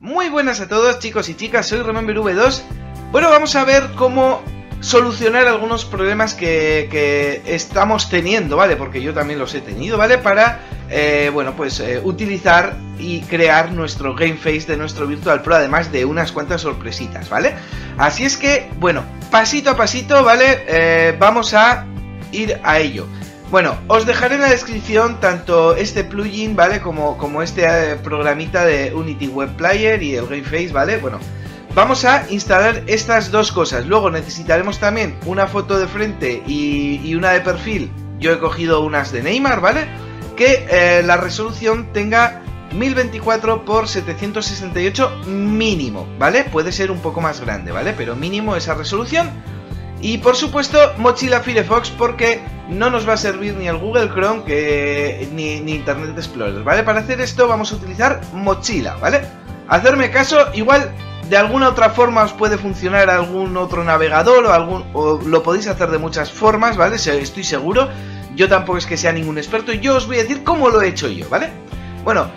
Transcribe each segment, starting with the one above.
Muy buenas a todos, chicos y chicas, soy Remember V2. Bueno, vamos a ver cómo solucionar algunos problemas que estamos teniendo, ¿vale? Porque yo también los he tenido, ¿vale? Para, bueno, pues utilizar y crear nuestro Game Face de nuestro Virtual Pro, además de unas cuantas sorpresitas, ¿vale? Así es que, bueno, pasito a pasito, ¿vale? Vamos a ir a ello. Bueno, os dejaré en la descripción tanto este plugin, ¿vale? Como este programita de Unity Web Player y el Game Face, ¿vale? Bueno, vamos a instalar estas dos cosas. Luego necesitaremos también una foto de frente y una de perfil. Yo he cogido unas de Neymar, ¿vale? Que la resolución tenga 1024 por 768 mínimo, ¿vale? Puede ser un poco más grande, ¿vale? Pero mínimo esa resolución. Y por supuesto, Mozilla Firefox, porque no nos va a servir ni el Google Chrome ni Internet Explorer, ¿vale? Para hacer esto vamos a utilizar Mozilla, ¿vale? Hacerme caso, igual de alguna otra forma os puede funcionar algún otro navegador o lo podéis hacer de muchas formas, ¿vale? Estoy seguro, yo tampoco es que sea ningún experto, yo os voy a decir cómo lo he hecho yo, ¿vale? Bueno,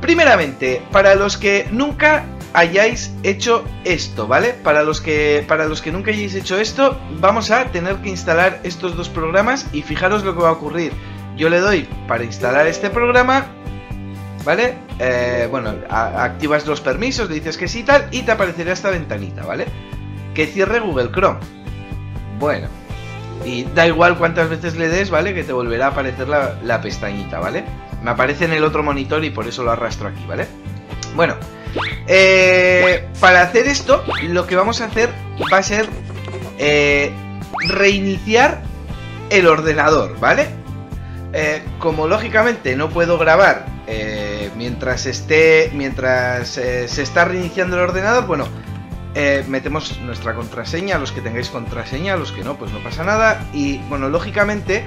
primeramente, para los que nunca hayáis hecho esto, ¿vale? Para los que nunca hayáis hecho esto, vamos a tener que instalar estos dos programas y fijaros lo que va a ocurrir. Yo le doy para instalar este programa, ¿vale? Bueno, activas los permisos, le dices que sí y tal, y te aparecerá esta ventanita, ¿vale? Que cierre Google Chrome. Bueno, y da igual cuántas veces le des, ¿vale? Que te volverá a aparecer la pestañita, ¿vale? Me aparece en el otro monitor y por eso lo arrastro aquí, ¿vale? Bueno, para hacer esto, lo que vamos a hacer va a ser reiniciar el ordenador, ¿vale? Como lógicamente no puedo grabar mientras se está reiniciando el ordenador, bueno, metemos nuestra contraseña, los que tengáis contraseña, los que no, pues no pasa nada. Y bueno, lógicamente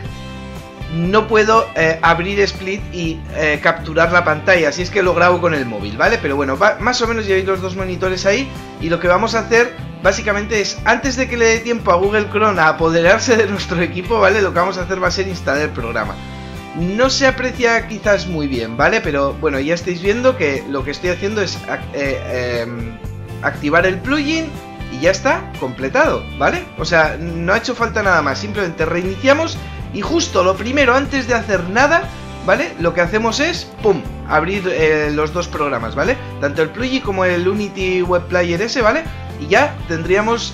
no puedo abrir Split y capturar la pantalla, así es que lo grabo con el móvil, ¿vale? Pero bueno, más o menos lleváis los dos monitores ahí, y lo que vamos a hacer básicamente es, antes de que le dé tiempo a Google Chrome a apoderarse de nuestro equipo, ¿vale? Lo que vamos a hacer va a ser instalar el programa. No se aprecia quizás muy bien, ¿vale? Pero bueno, ya estáis viendo que lo que estoy haciendo es activar el plugin y ya está completado, ¿vale? O sea, no ha hecho falta nada más, simplemente reiniciamos. Y justo lo primero, antes de hacer nada, ¿vale? Lo que hacemos es, ¡pum!, abrir los dos programas, ¿vale? Tanto el plugin como el Unity Web Player ese, ¿vale? Y ya tendríamos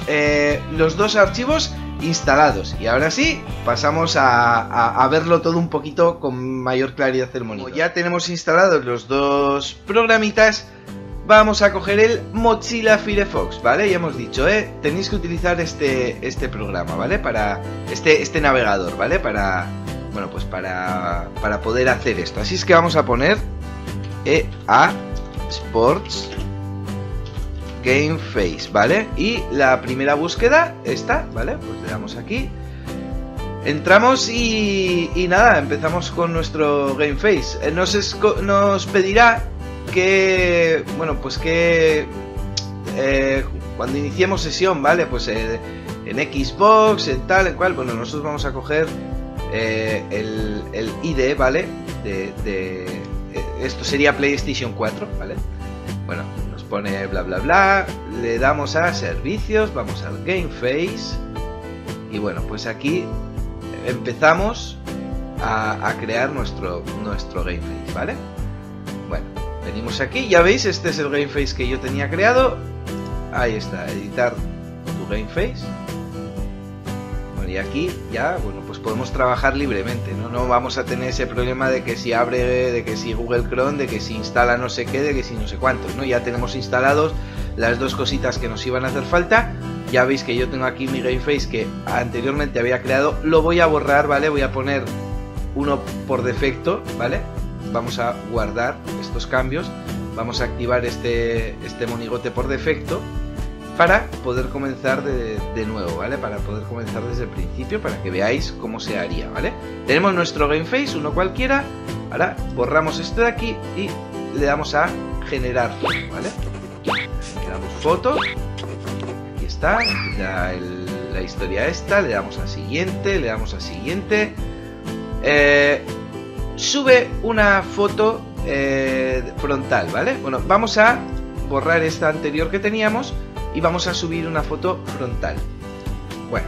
los dos archivos instalados. Y ahora sí, pasamos a verlo todo un poquito con mayor claridad del monitor. Como ya tenemos instalados los dos programitas, vamos a coger el Mozilla Firefox, ¿vale? Ya hemos dicho, tenéis que utilizar este programa, ¿vale? Para este navegador, ¿vale? Para, bueno, pues para poder hacer esto. Así es que vamos a poner EA Sports Game Face, ¿vale? Y la primera búsqueda, esta, ¿vale? Pues le damos aquí. Entramos y nada, empezamos con nuestro Game Face. Nos pedirá que, bueno, pues que cuando iniciemos sesión, ¿vale? Pues en Xbox, en tal, en cual. Bueno, nosotros vamos a coger el ID, ¿vale? Esto sería PlayStation 4, ¿vale? Bueno, nos pone bla bla bla, le damos a servicios, vamos al Game Face y bueno, pues aquí empezamos a crear nuestro Game Face, ¿vale? Bueno, venimos aquí, ya veis, este es el Game Face que yo tenía creado. Ahí está, editar tu Game Face. Bueno, y aquí ya, bueno, pues podemos trabajar libremente, ¿no? No vamos a tener ese problema de que si abre, de que si Google Chrome, de que si instala no sé qué, de que si no sé cuántos, ¿no? Ya tenemos instalados las dos cositas que nos iban a hacer falta. Ya veis que yo tengo aquí mi Game Face que anteriormente había creado. Lo voy a borrar, ¿vale? Voy a poner uno por defecto, ¿vale? Vamos a guardar estos cambios, vamos a activar este monigote por defecto para poder comenzar de nuevo, ¿vale? Para poder comenzar desde el principio, para que veáis cómo se haría, ¿vale? Tenemos nuestro Game Face, uno cualquiera, ahora borramos esto de aquí y le damos a generar, ¿vale? Le damos foto, aquí está, la historia esta, le damos a siguiente, le damos a siguiente. Sube una foto frontal, ¿vale? Bueno, vamos a borrar esta anterior que teníamos y vamos a subir una foto frontal. Bueno,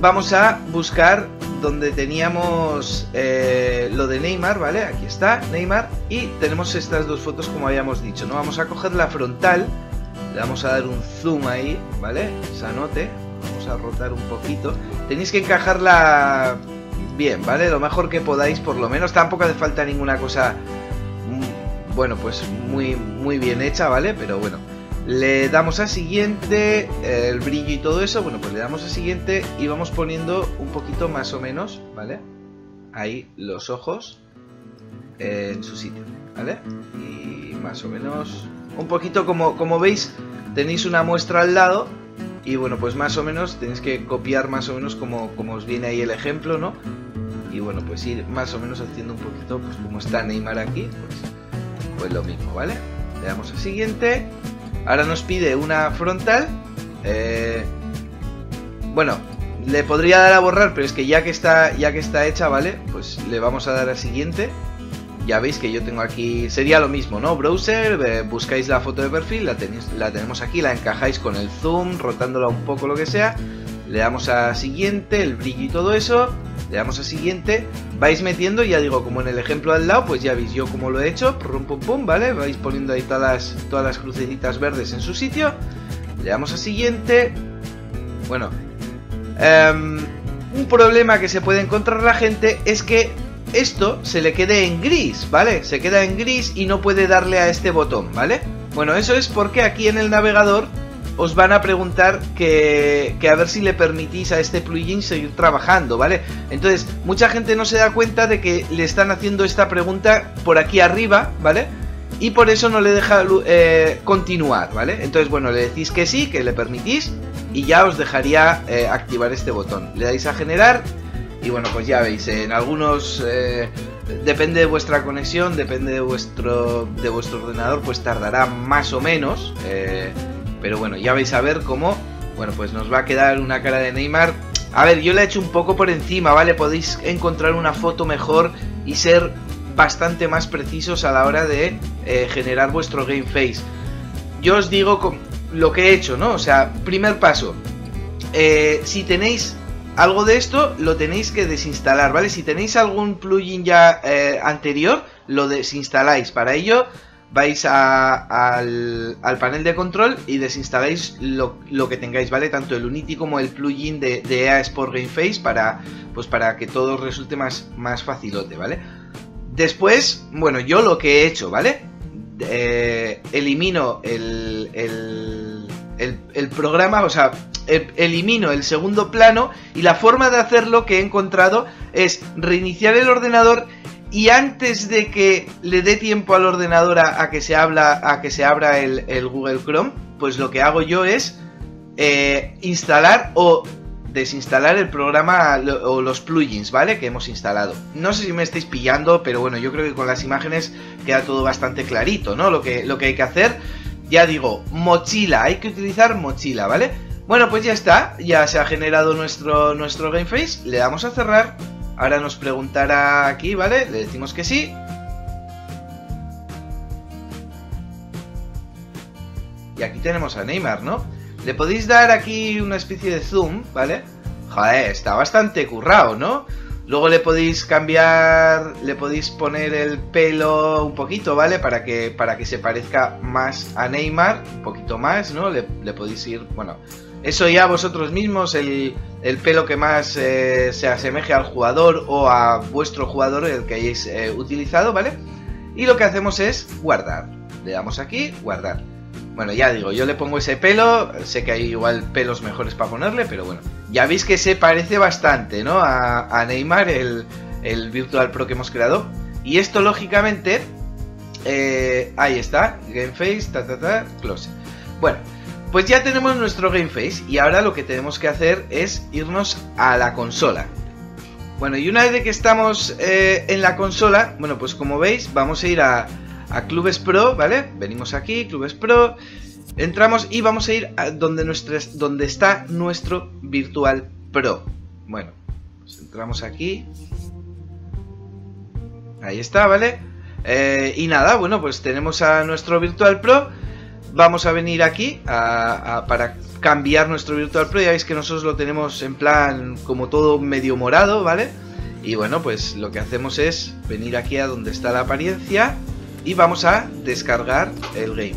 vamos a buscar donde teníamos lo de Neymar, ¿vale? Aquí está Neymar y tenemos estas dos fotos como habíamos dicho, ¿no? Vamos a coger la frontal, le vamos a dar un zoom ahí, ¿vale? Sanote, vamos a rotar un poquito. Tenéis que encajarla bien, ¿vale? Lo mejor que podáis, por lo menos. Tampoco hace falta ninguna cosa, bueno, pues muy bien hecha, ¿vale? Pero bueno. Le damos a siguiente, el brillo y todo eso, bueno, pues le damos a siguiente y vamos poniendo un poquito más o menos, ¿vale? Ahí los ojos en su sitio, ¿vale? Y más o menos, un poquito como veis, tenéis una muestra al lado y bueno, pues más o menos tenéis que copiar más o menos como os viene ahí el ejemplo, ¿no? Y bueno, pues ir más o menos haciendo un poquito, pues como está Neymar aquí, pues lo mismo, ¿vale? Le damos a siguiente. Ahora nos pide una frontal, bueno, le podría dar a borrar, pero es que ya que está hecha, ¿vale? Pues le vamos a dar a siguiente. Ya veis que yo tengo aquí, sería lo mismo, ¿no? Browser, buscáis la foto de perfil, la tenemos aquí, la encajáis con el zoom, rotándola un poco, lo que sea. Le damos a siguiente, el brillo y todo eso, le damos a siguiente, vais metiendo, ya digo, como en el ejemplo al lado, pues ya veis yo cómo lo he hecho, pum pum pum, ¿vale? Vais poniendo ahí todas las crucecitas verdes en su sitio, le damos a siguiente. Bueno, un problema que se puede encontrar la gente es que esto se le quede en gris, ¿vale? Se queda en gris y no puede darle a este botón, ¿vale? Bueno, eso es porque aquí en el navegador os van a preguntar que a ver si le permitís a este plugin seguir trabajando, ¿vale? Entonces, mucha gente no se da cuenta de que le están haciendo esta pregunta por aquí arriba, ¿vale? Y por eso no le deja continuar, ¿vale? Entonces, bueno, le decís que sí, que le permitís y ya os dejaría activar este botón. Le dais a generar y bueno, pues ya veis, en algunos... depende de vuestra conexión, depende de vuestro ordenador, pues tardará más o menos... pero bueno, ya vais a ver cómo, bueno, pues nos va a quedar una cara de Neymar. A ver, yo la he hecho un poco por encima, ¿vale? Podéis encontrar una foto mejor y ser bastante más precisos a la hora de generar vuestro game face. Yo os digo lo que he hecho, ¿no? O sea, primer paso, si tenéis algo de esto, lo tenéis que desinstalar, ¿vale? Si tenéis algún plugin ya anterior, lo desinstaláis. Para ello... vais al panel de control y desinstaláis lo que tengáis, ¿vale? Tanto el Unity como el plugin de EA Sports Game Face para que todo resulte más facilote, ¿vale? Después, bueno, yo lo que he hecho, ¿vale? Elimino el programa, o sea, elimino el segundo plano y la forma de hacerlo que he encontrado es reiniciar el ordenador y antes de que le dé tiempo al ordenador a que se abra el Google Chrome, pues lo que hago yo es instalar o desinstalar el programa o los plugins, ¿vale? Que hemos instalado. No sé si me estáis pillando, pero bueno, yo creo que con las imágenes queda todo bastante clarito, ¿no? Lo que hay que hacer, ya digo, mochila, hay que utilizar mochila, ¿vale? Bueno, pues ya está, ya se ha generado nuestro Game Face, le damos a cerrar. Ahora nos preguntará aquí, ¿vale? Le decimos que sí. Y aquí tenemos a Neymar, ¿no? Le podéis dar aquí una especie de zoom, ¿vale? Joder, está bastante currado, ¿no? Luego le podéis cambiar, le podéis poner el pelo un poquito, ¿vale? Para que se parezca más a Neymar, un poquito más, ¿no? Le podéis ir, bueno... Eso ya vosotros mismos, el pelo que más se asemeje al jugador o a vuestro jugador, el que hayáis utilizado, ¿vale? Y lo que hacemos es guardar. Le damos aquí, guardar. Bueno, ya digo, yo le pongo ese pelo, sé que hay igual pelos mejores para ponerle, pero bueno. Ya veis que se parece bastante, ¿no? A Neymar, el Virtual Pro que hemos creado. Y esto, lógicamente, ahí está, Game Face, close. Bueno. Pues ya tenemos nuestro Game Face y ahora lo que tenemos que hacer es irnos a la consola. Bueno, y una vez que estamos en la consola, bueno, pues como veis vamos a ir a Clubes Pro, ¿vale? Venimos aquí, Clubes Pro, entramos y vamos a ir a donde está nuestro Virtual Pro. Bueno, pues entramos aquí. Ahí está, ¿vale? Y nada, bueno, pues tenemos a nuestro Virtual Pro. vamos a venir aquí para cambiar nuestro Virtual Pro. Ya veis que nosotros lo tenemos en plan como todo medio morado, ¿vale? Y bueno, pues lo que hacemos es venir aquí a donde está la apariencia y vamos a descargar el Game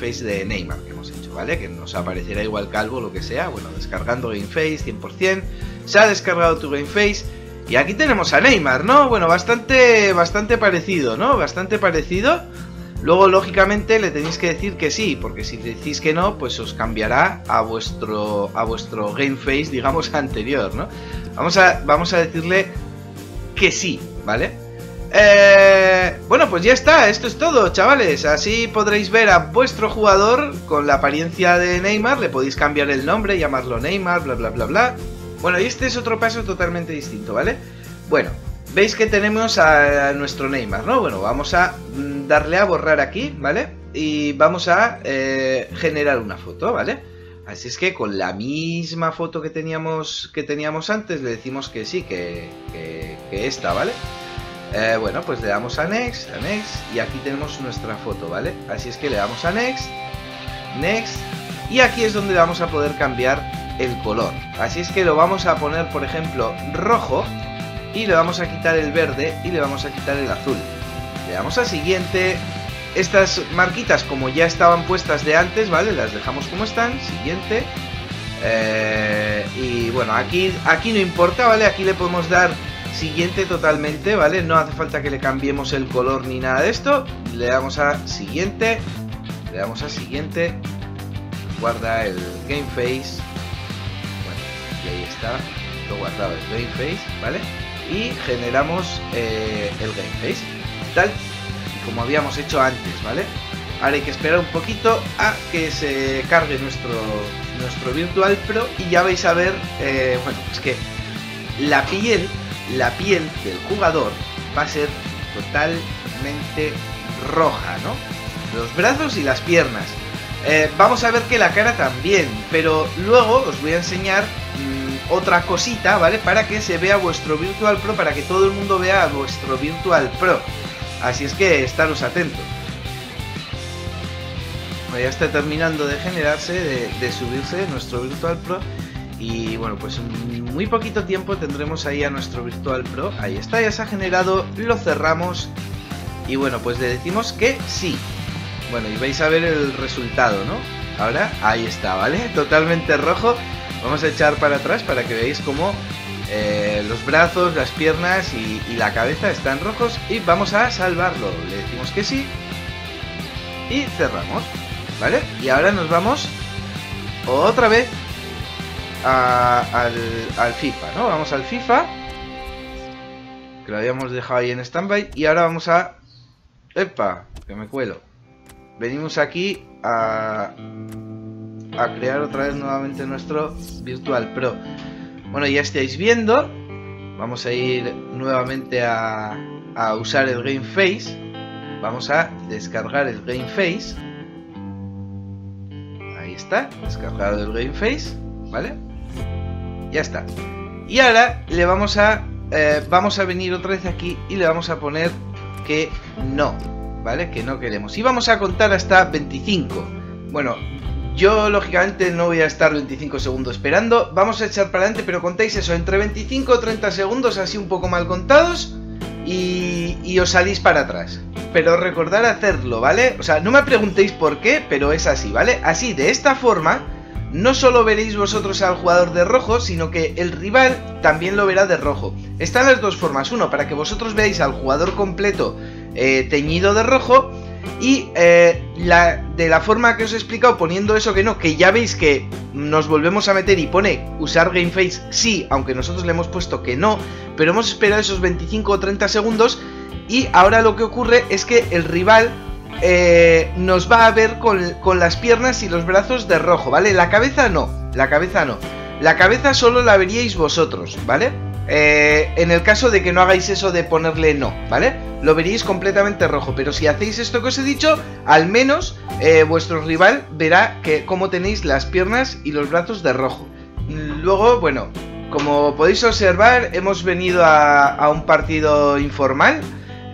Face de Neymar que hemos hecho, ¿vale? Que nos aparecerá igual calvo, lo que sea. Bueno, descargando Game Face 100%, se ha descargado tu Game Face y aquí tenemos a Neymar, ¿no? Bueno, bastante parecido, ¿no? Bastante parecido. Luego, lógicamente, le tenéis que decir que sí, porque si decís que no, pues os cambiará a vuestro Game Face, digamos, anterior, ¿no? Vamos a decirle que sí, ¿vale? Bueno, pues ya está, esto es todo, chavales. Así podréis ver a vuestro jugador con la apariencia de Neymar, le podéis cambiar el nombre, llamarlo Neymar, bla, bla, bla, bla. Bueno, y este es otro paso totalmente distinto, ¿vale? Bueno, veis que tenemos a nuestro Neymar, ¿no? Bueno, vamos a darle a borrar aquí, ¿vale? Y vamos a generar una foto, ¿vale? Así es que con la misma foto que teníamos antes le decimos que sí, que esta, ¿vale? Bueno, pues le damos a Next, y aquí tenemos nuestra foto, ¿vale? Así es que le damos a Next, Next, y aquí es donde vamos a poder cambiar el color. Así es que lo vamos a poner, por ejemplo, rojo, y le vamos a quitar el verde y le vamos a quitar el azul. Le damos a Siguiente. Estas marquitas, como ya estaban puestas de antes, ¿vale? Las dejamos como están, siguiente. Y bueno, aquí no importa, ¿vale? Aquí le podemos dar siguiente totalmente, ¿vale? No hace falta que le cambiemos el color ni nada de esto. Le damos a siguiente, le damos a siguiente. Guarda el Game Face. Bueno, y ahí está, lo guardado el Game Face, ¿vale? Y generamos el Game Face, tal como habíamos hecho antes, ¿vale? Ahora hay que esperar un poquito a que se cargue nuestro Virtual Pro y ya vais a ver, bueno, es que la piel del jugador va a ser totalmente roja, ¿no? Los brazos y las piernas. Vamos a ver que la cara también, pero luego os voy a enseñar otra cosita, ¿vale? Para que se vea vuestro Virtual Pro, para que todo el mundo vea vuestro Virtual Pro. Así es que estaros atentos. Bueno, ya está terminando de generarse, de subirse nuestro Virtual Pro. Y bueno, pues en muy poquito tiempo tendremos ahí a nuestro Virtual Pro. Ahí está, ya se ha generado, lo cerramos. Y bueno, pues le decimos que sí. Bueno, y vais a ver el resultado, ¿no? Ahora, ahí está, ¿vale? Totalmente rojo. Vamos a echar para atrás para que veáis cómo... los brazos, las piernas y la cabeza están rojos y vamos a salvarlo, le decimos que sí y cerramos, ¿vale? Y ahora nos vamos otra vez al FIFA, ¿no? Vamos al FIFA, que lo habíamos dejado ahí en standby, y ahora vamos a... ¡Epa! Que me cuelo. Venimos aquí a crear otra vez nuevamente nuestro Virtual Pro. Bueno, ya estáis viendo, vamos a ir nuevamente a usar el Game Face, vamos a descargar el Game Face, ahí está, descargado el Game Face, ¿vale? Ya está. Y ahora le vamos a venir otra vez aquí y le vamos a poner que no, ¿vale? Que no queremos. Y vamos a contar hasta 25, bueno... Yo, lógicamente, no voy a estar 25 segundos esperando. Vamos a echar para adelante, pero contáis eso, entre 25 o 30 segundos, así un poco mal contados, y os salís para atrás. Pero recordad hacerlo, ¿vale? O sea, no me preguntéis por qué, pero es así, ¿vale? Así, de esta forma, no solo veréis vosotros al jugador de rojo, sino que el rival también lo verá de rojo. Están las dos formas. Uno, para que vosotros veáis al jugador completo teñido de rojo. Y de la forma que os he explicado, poniendo eso que no, que ya veis que nos volvemos a meter y pone usar Game Face sí, aunque nosotros le hemos puesto que no, pero hemos esperado esos 25 o 30 segundos y ahora lo que ocurre es que el rival nos va a ver con las piernas y los brazos de rojo, ¿vale? La cabeza no, la cabeza no, la cabeza solo la veríais vosotros, ¿vale? En el caso de que no hagáis eso de ponerle no, ¿vale? Lo veréis completamente rojo, pero si hacéis esto que os he dicho, al menos vuestro rival verá que cómo tenéis las piernas y los brazos de rojo. Luego, bueno, como podéis observar, hemos venido a un partido informal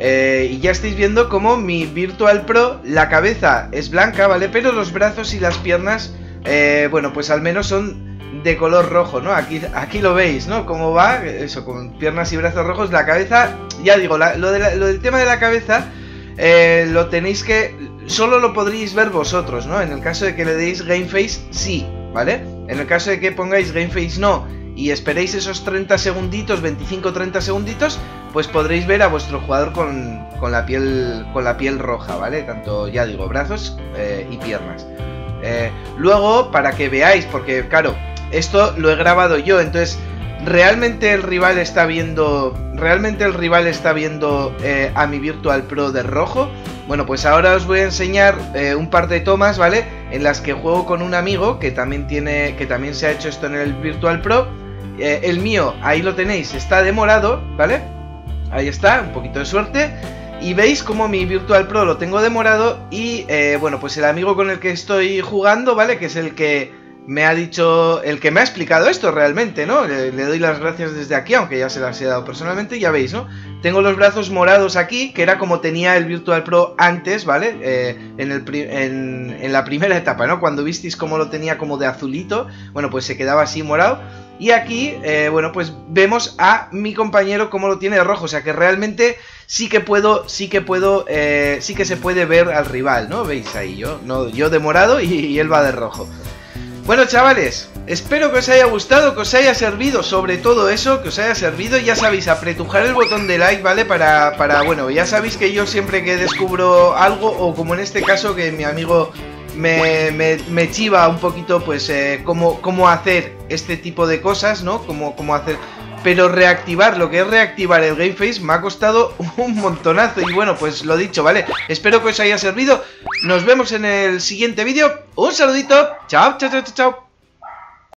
Y ya estáis viendo cómo mi Virtual Pro, la cabeza es blanca, ¿vale? Pero los brazos y las piernas, bueno, pues al menos son de color rojo, ¿no? Aquí lo veis, ¿no? Cómo va, eso, con piernas y brazos rojos. La cabeza, ya digo, lo del tema de la cabeza, lo tenéis que... Solo lo podréis ver vosotros, ¿no? En el caso de que le deis Game Face, sí, ¿vale? En el caso de que pongáis Game Face, no, y esperéis esos 30 segunditos, 25-30 segunditos, pues podréis ver a vuestro jugador con la piel roja, ¿vale? Tanto, ya digo, brazos y piernas. Luego, para que veáis, porque claro, esto lo he grabado yo, entonces realmente el rival está viendo a mi Virtual Pro de rojo. Bueno, pues ahora os voy a enseñar un par de tomas, ¿vale? En las que juego con un amigo que también se ha hecho esto en el Virtual Pro. El mío, ahí lo tenéis, está de morado, ¿vale? Ahí está, un poquito de suerte. Y veis como mi Virtual Pro lo tengo de morado. Y bueno, pues el amigo con el que estoy jugando, ¿vale? Que es el que me ha dicho, el que me ha explicado esto realmente, ¿no? Le doy las gracias desde aquí, aunque ya se las he dado personalmente, ya veis, ¿no? Tengo los brazos morados aquí, que era como tenía el Virtual Pro antes, ¿vale? En la primera etapa, ¿no? Cuando visteis cómo lo tenía como de azulito, bueno, pues se quedaba así morado. Y aquí, bueno, pues vemos a mi compañero cómo lo tiene de rojo. O sea que realmente sí que se puede ver al rival, ¿no? ¿Veis ahí? Yo de morado y él va de rojo. Bueno, chavales, espero que os haya gustado, que os haya servido, sobre todo eso, que os haya servido. Ya sabéis, apretujar el botón de like, ¿vale? Bueno, ya sabéis que yo siempre que descubro algo, o como en este caso que mi amigo me chiva un poquito, pues cómo hacer este tipo de cosas, ¿no? Cómo hacer... Pero reactivar, lo que es reactivar el Game Face, me ha costado un montonazo. Y bueno, pues lo dicho, ¿vale? Espero que os haya servido. Nos vemos en el siguiente vídeo. Un saludito. Chao, chao, chao, chao.